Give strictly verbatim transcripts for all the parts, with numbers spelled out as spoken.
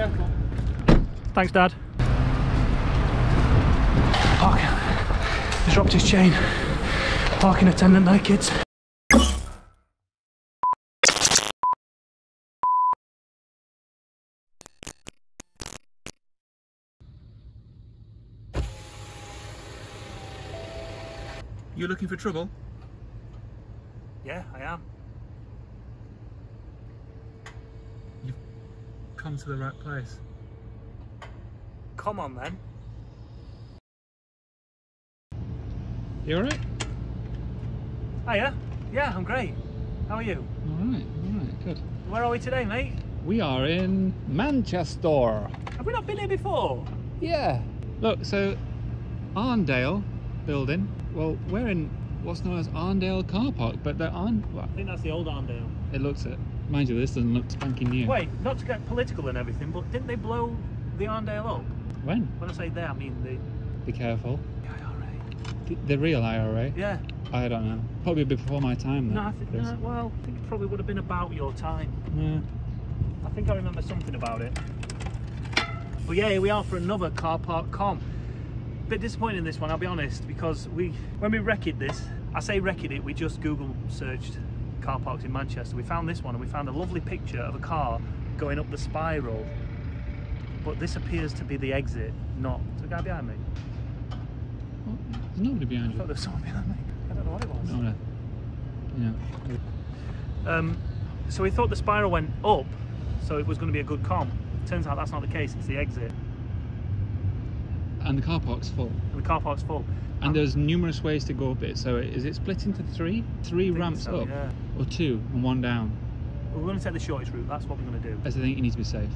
Yeah, cool. Thanks, Dad. Park. He's dropped his chain. Parking attendant there, kids. You looking for trouble? Yeah, I am. You've come to the right place. Come on then. You alright? Hiya. Yeah, I'm great. How are you? Alright, alright, good. Where are we today, mate? We are in Manchester. Have we not been here before? Yeah. Look, so Arndale building. Well, we're in what's known as Arndale car park, but there aren't... Well, I think that's the old Arndale. It looks it. Mind you, this doesn't look spanking new. Wait, not to get political and everything, but didn't they blow the Arndale up? When? When I say they, I mean the... Be careful. The I R A. The, the real I R A? Yeah. I don't know. Probably before my time, then. No, I think... No, well, I think it probably would have been about your time. Yeah. I think I remember something about it. But yeah, here we are for another car park comp. Bit disappointing this one, I'll be honest, because we when we wrecked this, I say wrecked it, we just Google searched car parks in Manchester. We found this one and we found a lovely picture of a car going up the spiral, but this appears to be the exit, not the guy behind me. Well, there's nobody behind you. I thought there was someone behind me. I don't know what it was. No, no. Yeah. Um, so we thought the spiral went up, so it was going to be a good comp. Turns out that's not the case, it's the exit. And the car park's full. And the car park's full. And um, there's numerous ways to go up it. So is it split into three? Three ramps so, up? Yeah. Or two and one down? We're going to take the shortest route. That's what we're going to do. That's the thing. You need to be safe.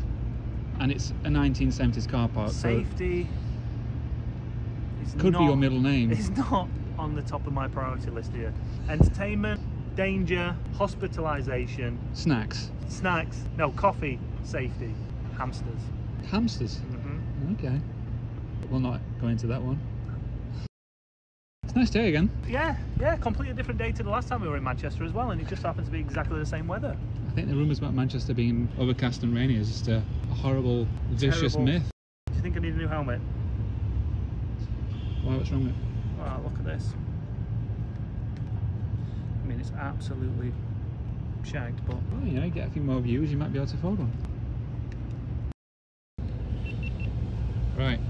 And it's a nineteen seventies car park. Safety... So could not, be your middle name. It's not on the top of my priority list here. Entertainment, danger, hospitalisation... Snacks. Snacks. No, coffee, safety, hamsters. Hamsters? Mm-hmm. Okay. We'll not go into that one. It's a nice day again. Yeah, yeah, completely different day to the last time we were in Manchester as well, and it just happens to be exactly the same weather. I think the rumours about Manchester being overcast and rainy is just a, a horrible, vicious Terrible. myth. Do you think I need a new helmet? Why, what's wrong with it? Oh, look at this. I mean, it's absolutely shagged, but... Well, you know, you get a few more views, you might be able to afford one. Right.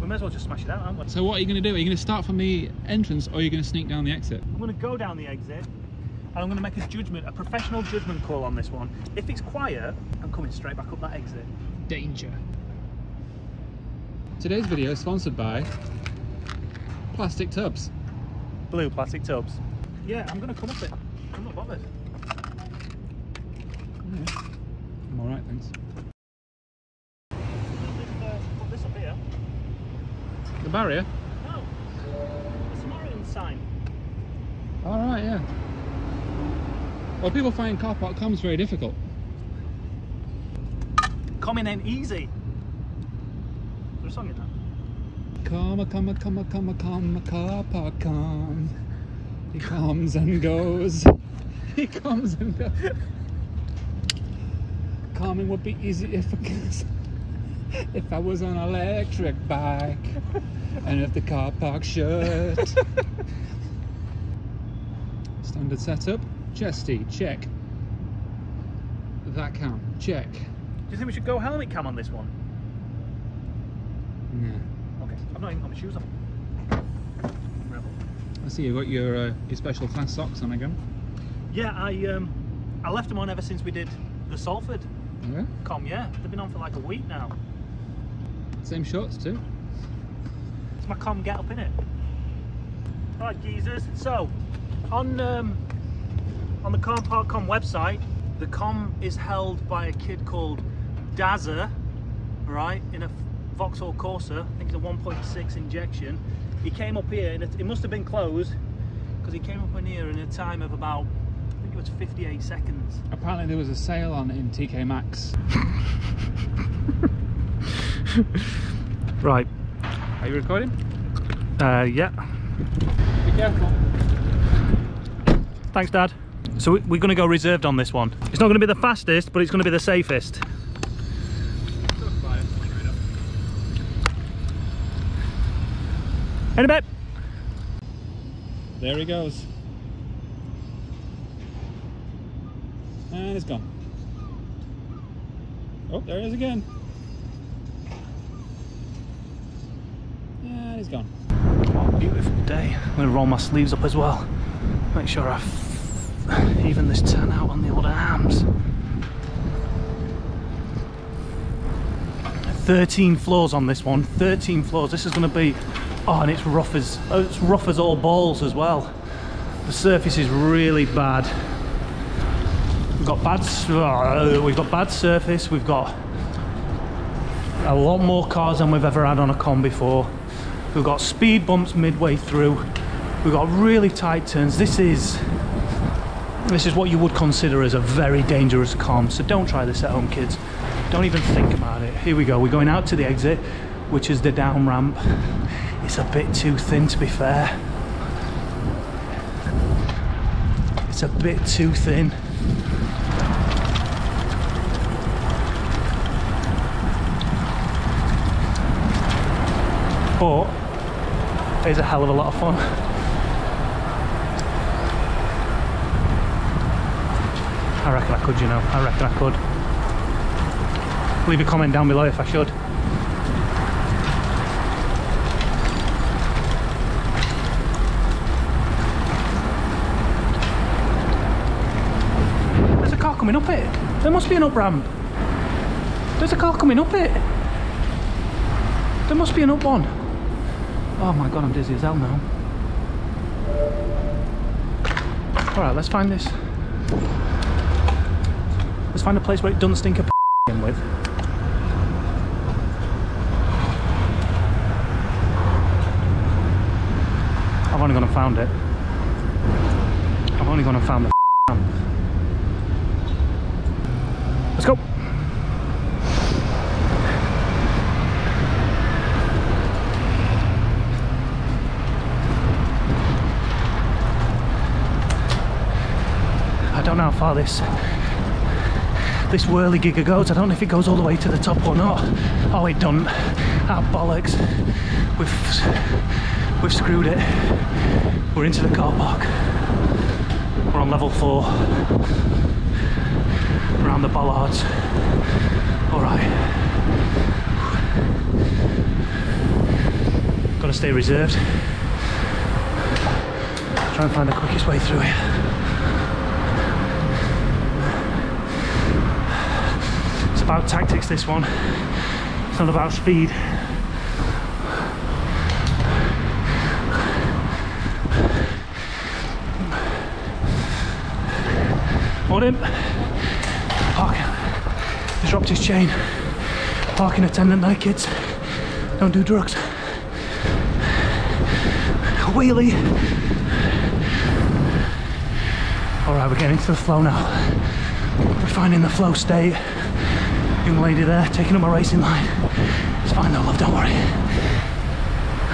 We may as well just smash it out, aren't we? So what are you going to do? Are you going to start from the entrance, or are you going to sneak down the exit? I'm going to go down the exit, and I'm going to make a judgement, a professional judgement call on this one. If it's quiet, I'm coming straight back up that exit. Danger. Today's video is sponsored by plastic tubs. Blue plastic tubs. Yeah, I'm going to come up it. I'm not bothered. Yeah. I'm alright, thanks. The barrier? No. It's an orange sign. Alright, yeah. Well, people find car park comms very difficult. Coming in easy. Is there a song in that? Come, come, come, come, come, car park comes. He comes and goes. He comes and goes. Coming would be easy if it goes. If I was on an electric bike, and if the car park shut. Standard setup, chesty, check. That cam, check. Do you think we should go helmet cam on this one? No. Okay, I've not even got my shoes on. Rebel. I see you've got your, uh, your special fast socks on again. Yeah, I um, I left them on ever since we did the Salford. Yeah. Com, yeah. They've been on for like a week now. Same shorts too. It's my com get up in it. Right, geezers. So, on um, on the car park com website, the com is held by a kid called Dazza, right? In a Vauxhall Corsa. I think it's a one point six injection. He came up here, and it must have been closed because he came up in here in a time of about. It's fifty-eight seconds. Apparently there was a sale on it in T K Maxx. Right. Are you recording? Uh, yeah. Be careful. Thanks, Dad. So we're going to go reserved on this one. It's not going to be the fastest, but it's going to be the safest. In a bit. There he goes. And it's gone. Oh, there he is again. And he's gone. What a beautiful day. I'm going to roll my sleeves up as well. Make sure I even this tan out on the old arms. thirteen floors on this one. thirteen floors. This is going to be... Oh, and it's rough as... Oh, it's rough as all balls as well. The surface is really bad. We've got bad... We've got bad surface. We've got a lot more cars than we've ever had on a con before. We've got speed bumps midway through. We've got really tight turns. This is... This is what you would consider as a very dangerous con. So don't try this at home, kids. Don't even think about it. Here we go. We're going out to the exit, which is the down ramp. It's a bit too thin, to be fair. It's a bit too thin. But it is a hell of a lot of fun. I reckon I could, you know. I reckon I could. Leave a comment down below if I should. There's a car coming up it. There must be an up ramp. There's a car coming up it. There must be an up one. Oh my god, I'm dizzy as hell now. Alright, let's find this. Let's find a place where it doesn't stink of in with. I've only gone and found it. I've only gone and found the ramp. Let's go. I don't know how far this. This whirligig goes. I don't know if it goes all the way to the top or not. Oh, it doesn't. Ah, bollocks. We've, we've screwed it. We're into the car park. We're on level four. Around the bollards. Alright. Gotta stay reserved. Try and find the quickest way through here. About tactics, this one. It's not about speed. Hold him. Park. He's dropped his chain. Parking attendant there, kids. Don't do drugs. Wheelie. Alright, we're getting into the flow now. We're finding the flow state. Young lady there, taking up my racing line. It's fine though, love, don't worry.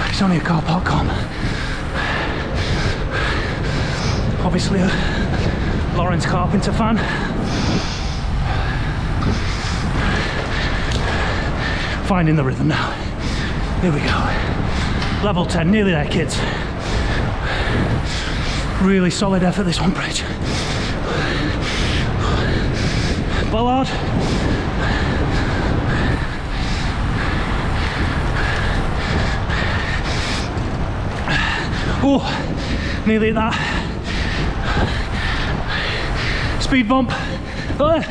It's only a car park con. Obviously a Lawrence Carpenter fan. Finding the rhythm now. Here we go. Level ten, nearly there, kids. Really solid effort this one, Bridge. Ballard. Oh, nearly at that. Speed bump. Oh.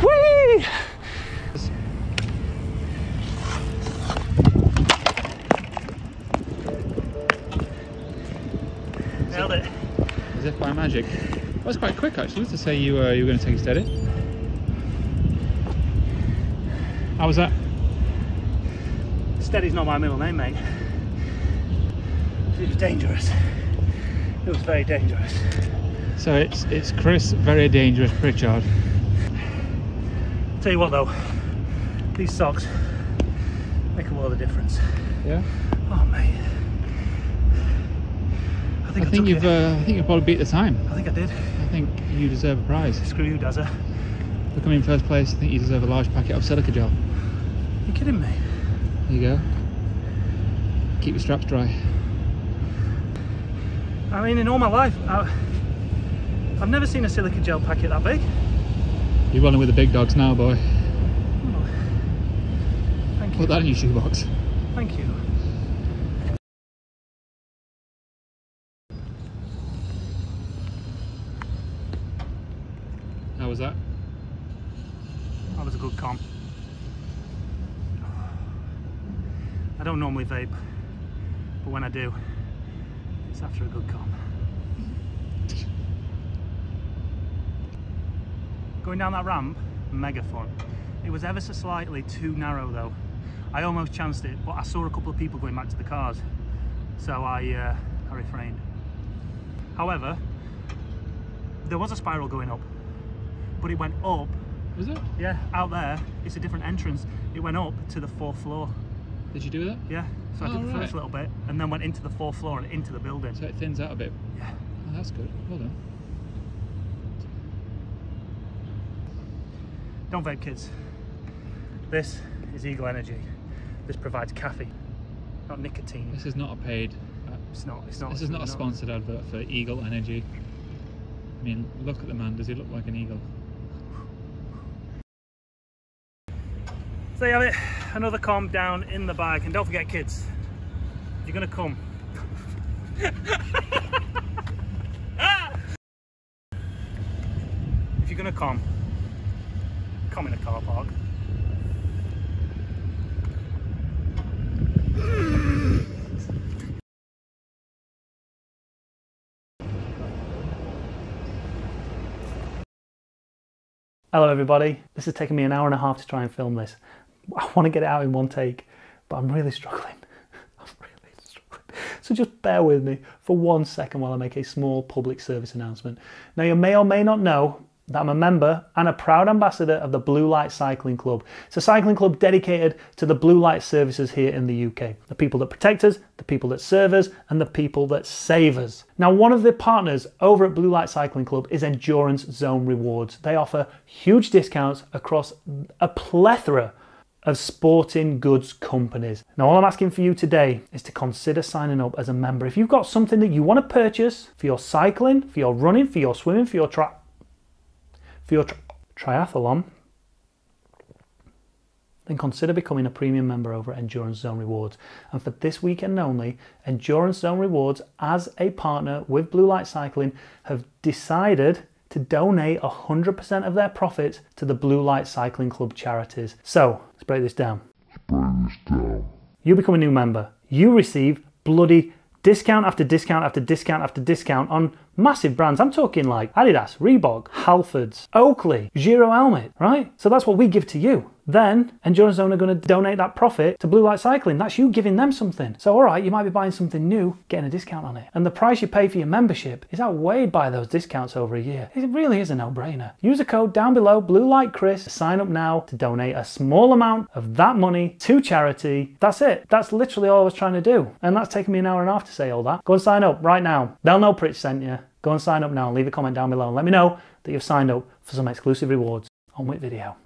Whee! By magic. That was quite quick actually, to say you, uh, you were going to take it steady. How was that? Steady's not my middle name, mate. It was dangerous. It was very dangerous. So it's it's Chris, very dangerous Pritchard. Tell you what though, these socks make a world of difference. Yeah? Oh mate. I think, I think you've uh, I think you probably beat the time. I think I did. I think you deserve a prize. Screw you, Dazza. For coming in first place, I think you deserve a large packet of silica gel. Are you kidding me? There you go. Keep your straps dry. I mean, in all my life, I, I've never seen a silica gel packet that big. You're running with the big dogs now, boy. Oh. Thank you. Put that in your shoebox. Thank you. How was that? That was a good comp. I don't normally vape, but when I do, it's after a good comp. Going down that ramp, mega fun. It was ever so slightly too narrow though. I almost chanced it, but I saw a couple of people going back to the cars, so I, uh, I refrained. However, there was a spiral going up, but it went up. Was it? Yeah, out there. It's a different entrance. It went up to the fourth floor. Did you do that? Yeah, so oh, I did the right. first little bit, and then went into the fourth floor and into the building. So it thins out a bit? Yeah. Oh, that's good. Well done. Don't vape, kids. This is Eagle Energy. This provides caffeine, not nicotine. This is not a paid. Uh, it's not. It's not. This is not a sponsored advert for Eagle Energy. I mean, look at the man. Does he look like an eagle? So there you have it. Another calm down in the bag, and don't forget, kids, you're gonna come. If you're gonna come, come in a car park. Hello everybody, this has taken me an hour and a half to try and film this. I want to get it out in one take, but I'm really struggling. I'm really struggling. So just bear with me for one second while I make a small public service announcement. Now you may or may not know that I'm a member and a proud ambassador of the Blue Light Cycling Club. It's a cycling club dedicated to the blue light services here in the U K. The people that protect us, the people that serve us, and the people that save us. Now, one of the partners over at Blue Light Cycling Club is Endurance Zone Rewards. They offer huge discounts across a plethora of sporting goods companies. Now, all I'm asking for you today is to consider signing up as a member. If you've got something that you want to purchase for your cycling, for your running, for your swimming, for your track, for your tri triathlon, then consider becoming a premium member over at Endurance Zone Rewards. And for this weekend only, Endurance Zone Rewards, as a partner with Blue Light Cycling, have decided to donate one hundred percent of their profits to the Blue Light Cycling Club charities. So, let's break this down. Let's break this down. You become a new member. You receive bloody discount after discount after discount after discount on massive brands. I'm talking like Adidas, Reebok, Halfords, Oakley, Giro helmet, right? So that's what we give to you. Then Endurance Zone are going to donate that profit to Blue Light Cycling. That's you giving them something. So all right, you might be buying something new, getting a discount on it. And the price you pay for your membership is outweighed by those discounts over a year. It really is a no-brainer. Use a code down below, Blue Light Chris, sign up now to donate a small amount of that money to charity. That's it. That's literally all I was trying to do. And that's taken me an hour and a half to say all that. Go and sign up right now. They'll know Pritch sent you. Go and sign up now and leave a comment down below and let me know that you've signed up for some exclusive rewards on Whit Video.